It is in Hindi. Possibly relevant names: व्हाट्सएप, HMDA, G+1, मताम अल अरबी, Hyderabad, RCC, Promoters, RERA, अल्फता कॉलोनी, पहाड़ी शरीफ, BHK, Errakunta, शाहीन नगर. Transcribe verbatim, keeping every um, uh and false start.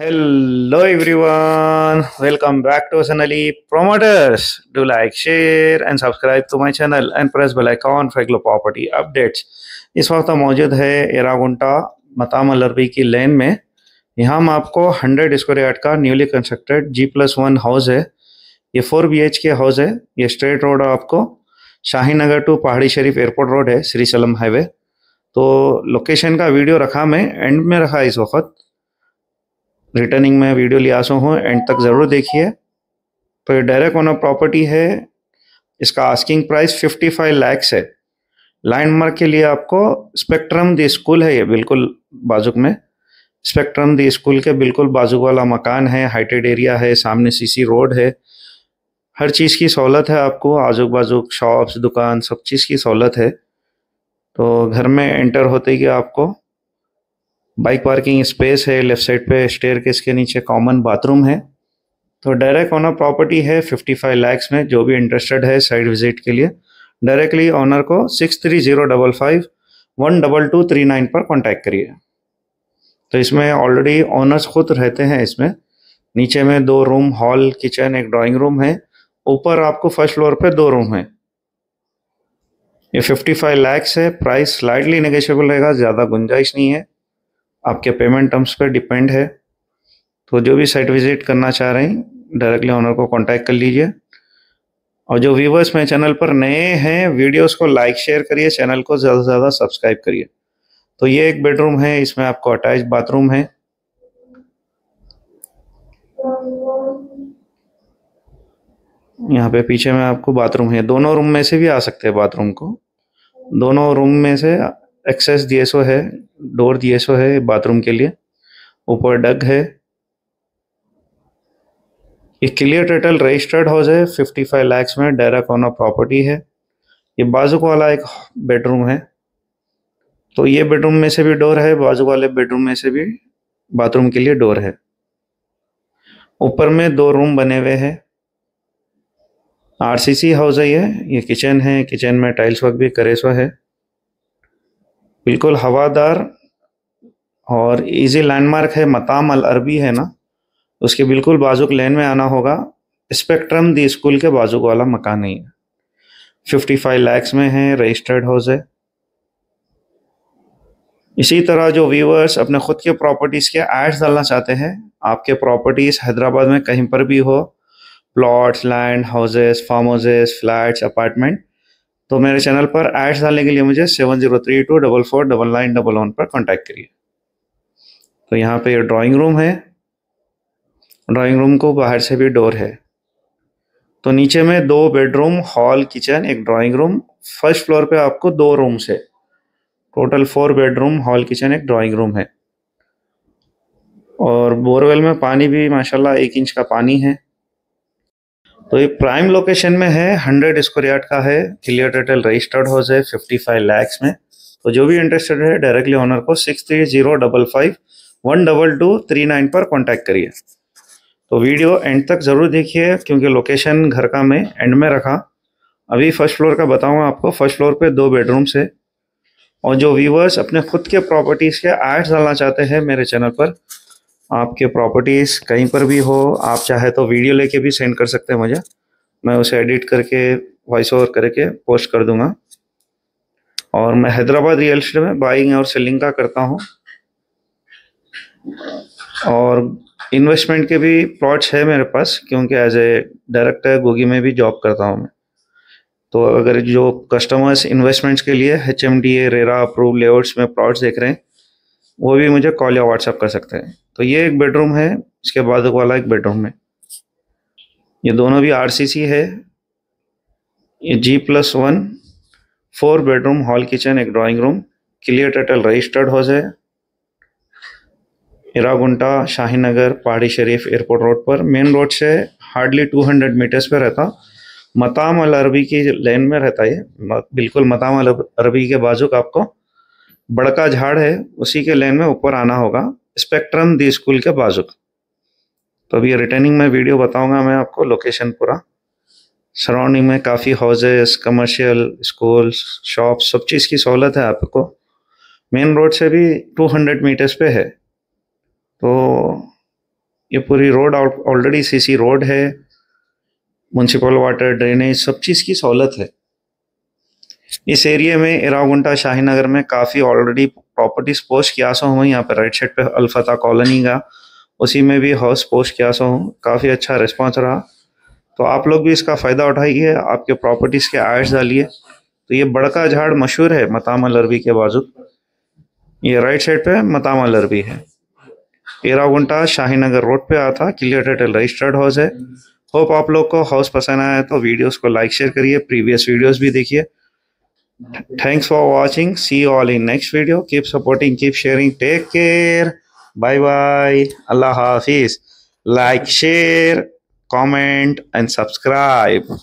Hello everyone, welcome back to our channel. Promoters, do like, share and subscribe to my channel and press bell icon for global property updates. इस वक्त मौजूद है एराकुंटा मताम अलरबी की लेन में। यहाँ हम आपको हंड्रेड स्क्वायर यार्ड का newly constructed G plus one house है। ये four B H K house है। ये स्ट्रेट रोड आपको शाहीन नगर टू पहाड़ी शरीफ एयरपोर्ट रोड है, श्री सलम हाईवे। तो लोकेशन का वीडियो रखा मैं एंड में रखा इस वक्त रिटर्निंग में वीडियो लिया सो हूँ, एंड तक ज़रूर देखिए। तो ये डायरेक्ट ओनर प्रॉपर्टी है। इसका आस्किंग प्राइस पचपन लाख है। लैंडमार्क के लिए आपको स्पेक्ट्रम दी स्कूल है, ये बिल्कुल बाजुक में स्पेक्ट्रम दी स्कूल के बिल्कुल बाजुक वाला मकान है। हाइटेड एरिया है, सामने सीसी रोड है, हर चीज़ की सहूलत है आपको। आजुक बाजुक शॉप्स, दुकान, सब चीज़ की सहूलत है। तो घर में एंटर होते ही आपको बाइक पार्किंग स्पेस है। लेफ्ट साइड पे स्टेयरकेस के नीचे कॉमन बाथरूम है। तो डायरेक्ट ऑनर प्रॉपर्टी है पचपन लाख में। जो भी इंटरेस्टेड है साइड विजिट के लिए डायरेक्टली ऑनर को six three zero double five one double two three nine पर कॉन्टैक्ट करिए। तो इसमें ऑलरेडी ऑनर्स खुद रहते हैं। इसमें नीचे में दो रूम, हॉल, किचन, एक ड्राॅइंग रूम है। ऊपर आपको फर्स्ट फ्लोर पे दो रूम है। ये पचपन लाख है। प्राइस स्लाइडली नेगोशिएबल रहेगा, ज़्यादा गुंजाइश नहीं है, आपके पेमेंट टर्म्स पर डिपेंड है। तो जो भी साइट विजिट करना चाह रहे हैं डायरेक्टली ऑनर को कांटेक्ट कर लीजिए। और जो व्यूवर्स मेरे चैनल पर नए हैं, वीडियोस को लाइक शेयर करिए, चैनल को ज़्यादा से ज़्यादा सब्सक्राइब करिए। तो ये एक बेडरूम है, इसमें आपको अटैच बाथरूम है। यहाँ पे पीछे में आपको बाथरूम है। दोनों रूम में से भी आ सकते हैं बाथरूम को, दोनों रूम में से एक्सेस दिए सो है, डोर दिए सो है बाथरूम के लिए। ऊपर डग है। ये क्लियर टाइटल रजिस्टर्ड हाउस है। पचपन लाख में डायरेक्ट ऑनर प्रॉपर्टी है। ये बाजुक वाला एक बेडरूम है। तो ये बेडरूम में से भी डोर है, बाजुक वाले बेडरूम में से भी बाथरूम के लिए डोर है। ऊपर में दो रूम बने हुए हैं। आरसीसी हाउस है ये। ये किचन है, किचन में टाइल्स वर्क भी करे सो है। बिल्कुल हवादार और इजी लैंडमार्क है। मताम अल अरबी है ना, उसके बिल्कुल बाजुक लेन में आना होगा। स्पेक्ट्रम दी स्कूल के बाजुक वाला मकान ही है। पचपन लाख में है, रजिस्टर्ड हाउस है। इसी तरह जो व्यूवर्स अपने खुद के प्रॉपर्टीज के एड्स डालना चाहते हैं, आपके प्रॉपर्टीज हैदराबाद में कहीं पर भी हो, plots, land, houses, farm houses, flats, apartment, तो मेरे चैनल पर एड्स डालने के लिए मुझे seven zero three two double four double nine double one पर कॉन्टैक्ट करिए। तो यहाँ पे ड्राइंग रूम है। ड्राइंग रूम को बाहर से भी डोर है। तो नीचे में दो बेडरूम, हॉल, किचन, एक ड्राइंग रूम। फर्स्ट फ्लोर पे आपको दो रूम्स है। Total four bedroom, hall, kitchen, एक ड्राइंग रूम है। और बोरवेल में पानी भी माशाल्लाह एक इंच का पानी है। तो ये प्राइम लोकेशन में है, हंड्रेड स्क्वायर यार्ड का है। क्लियर टाइटल रजिस्टर्ड हाउस है पचपन लाख में। तो जो भी इंटरेस्टेड है डायरेक्टली ऑनर को six three zero double five one double two three nine पर कॉन्टैक्ट करिए। तो वीडियो एंड तक ज़रूर देखिए, क्योंकि लोकेशन घर का मैं एंड में रखा। अभी फर्स्ट फ्लोर का बताऊँगा आपको। फर्स्ट फ्लोर पे दो बेडरूम्स है। और जो व्यूवर्स अपने खुद के प्रॉपर्टीज़ के एड्स डालना चाहते हैं मेरे चैनल पर, आपके प्रॉपर्टीज़ कहीं पर भी हो, आप चाहे तो वीडियो लेके भी सेंड कर सकते हैं मुझे। मैं उसे एडिट करके वॉइस ओवर करके पोस्ट कर दूंगा। और मैं हैदराबाद रियल एस्टेट में बाइंग और सेलिंग का करता हूं, और इन्वेस्टमेंट के भी प्लॉट्स है मेरे पास, क्योंकि एज ए डायरेक्टर गोगी में भी जॉब करता हूं मैं। तो अगर जो कस्टमर्स इन्वेस्टमेंट्स के लिए H M D A RERA approve layouts में प्लॉट्स देख रहे हैं, वो भी मुझे कॉल या व्हाट्सएप कर सकते हैं। तो ये एक बेडरूम है, इसके बाद वाला एक बेडरूम है। ये दोनों भी आरसीसी है। ये G plus one, four bedroom, hall, kitchen, एक drawing room. Clear title registered house है। एराकुंटा शाहीन नगर पहाड़ी शरीफ एयरपोर्ट रोड पर, मेन रोड से हार्डली टू हंड्रेड मीटर्स पे रहता। मताम अल अरबी की लेन में रहता है। बिल्कुल मताम अल अरबी के बाजुक आपको बड़का झाड़ है, उसी के लेन में ऊपर आना होगा, स्पेक्ट्रम दी स्कूल के बाजुक। तो अभी रिटर्निंग में वीडियो बताऊंगा मैं आपको लोकेशन पूरा। सराउंडिंग में काफ़ी हाउसेस, कमर्शियल, स्कूल्स, शॉप्स, सब चीज़ की सहूलत है आपको। मेन रोड से भी टू हंड्रेड मीटर्स पे है। तो ये पूरी रोड ऑलरेडी सीसी रोड है, म्युनिसिपल वाटर ड्रेनेज सब चीज़ की सहूलत है। इस एरिया में एरागुंटा शाहीन नगर में काफ़ी ऑलरेडी प्रॉपर्टीज पोस्ट किया सो हूँ। यहाँ पे राइट साइड पे अल्फता कॉलोनी का उसी में भी हाउस पोस्ट किया सो हूँ, काफ़ी अच्छा रिस्पॉन्स रहा। तो आप लोग भी इसका फ़ायदा उठाइए, आपके प्रॉपर्टीज़ के एड्स डालिए। तो ये बड़का झाड़ मशहूर है मतामा लरबी के बाजू, ये राइट साइड पे मतामा लरबी है। एरागुंटा शाहीन नगर रोड पे आता क्लियर टाइटल रजिस्टर्ड हाउस है। होप आप लोग को हाउस पसंद आया तो वीडियोस को लाइक शेयर करिए, प्रीवियस वीडियोस भी देखिए। Thanks for watching, see you all in next video. Keep supporting, keep sharing, take care, bye bye, अल्लाह हाफिज। Like share comment and subscribe.